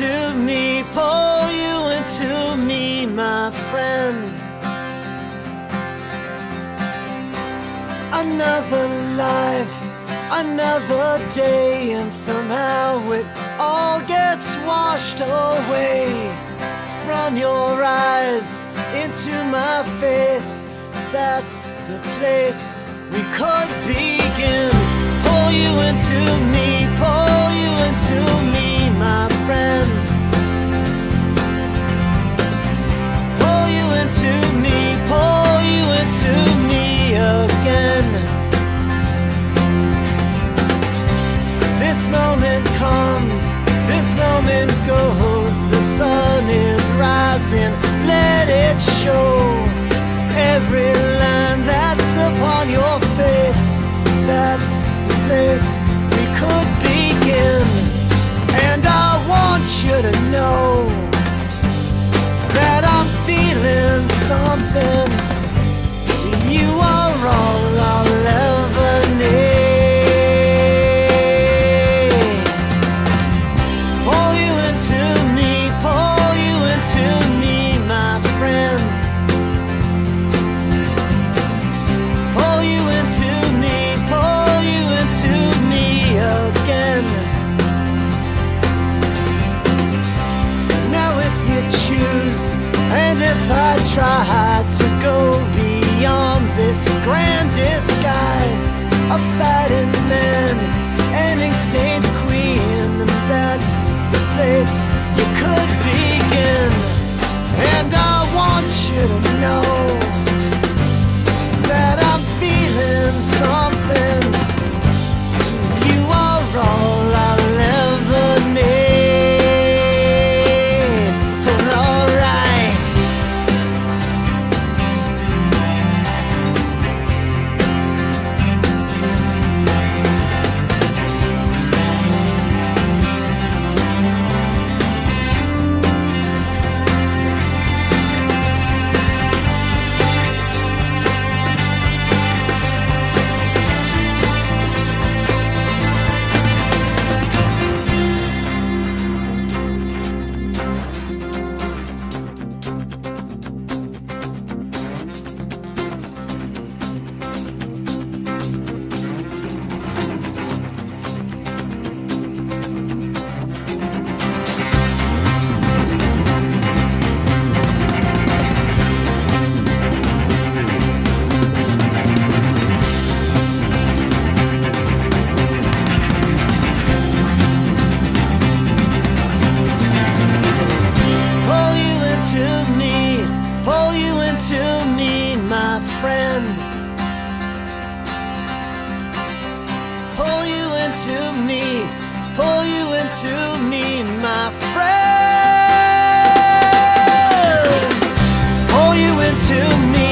into me, pull you into me, my friend. Another life, another day, and somehow it all gets washed away from your eyes into my face. That's the place we could begin. Pull you into me, pull you into me, my friend. Pull you into me, pull you into me again. This moment comes, this moment goes. The sun is rising, let it show. Every line that's upon your face, that's the place we could begin. And I want you to know that I'm feeling something. You are all I'll ever need. Pull you into me, pull you into me, my friend. Pull you into me again. Now if you choose, and if I try to go beyond this grand disguise of fighting men and extinct queen, that's the place you could begin. And I want you to know that I'm feeling something. You are all I'll ever need. All right. Pull you into me, my friend. Pull you into me.